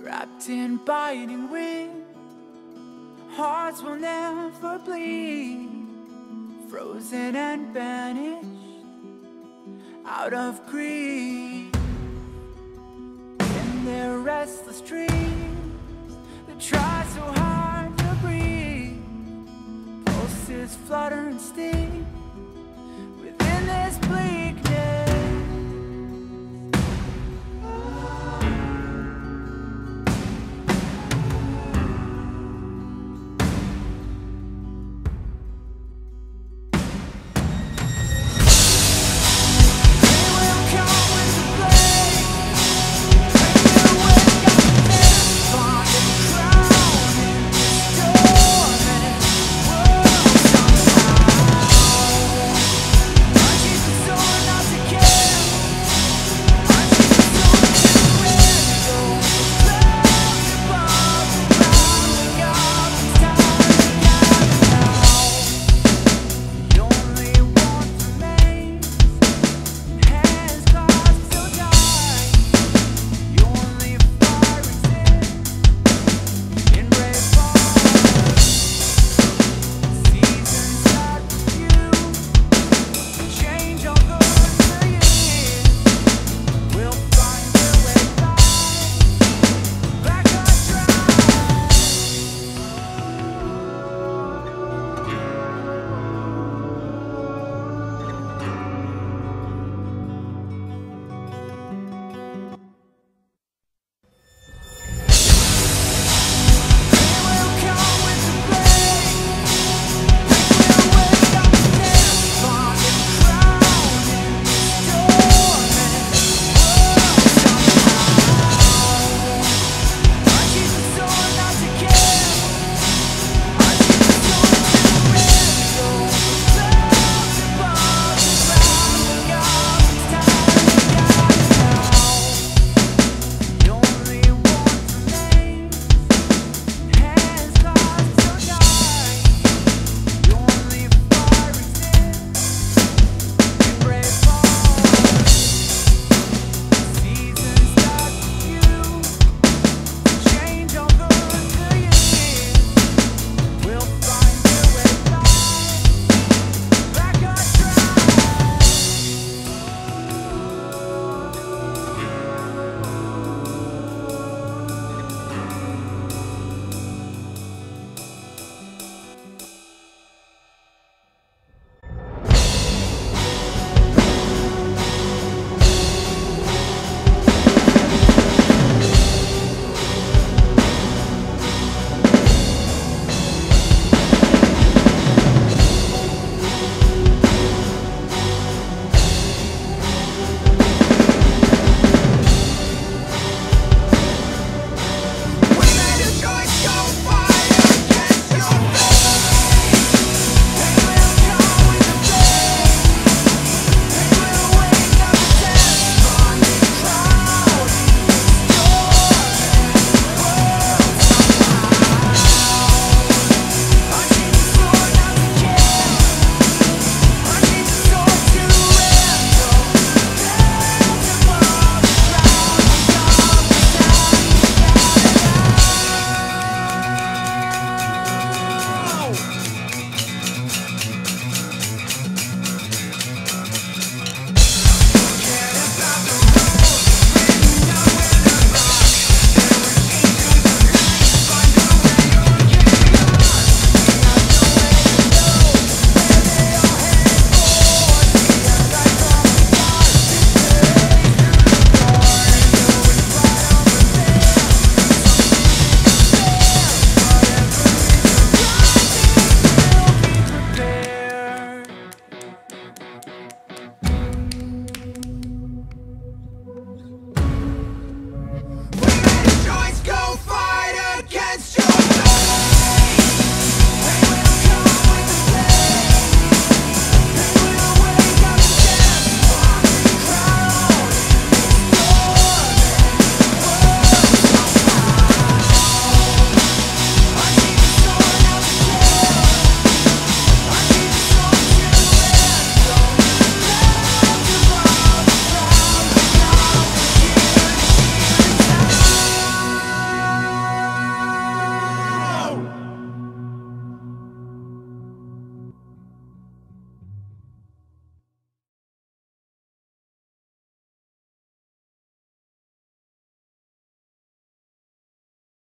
Wrapped in biting wind, hearts will never bleed. Frozen and banished out of greed. In their restless dreams, they try so hard to breathe. Pulses flutter and sting.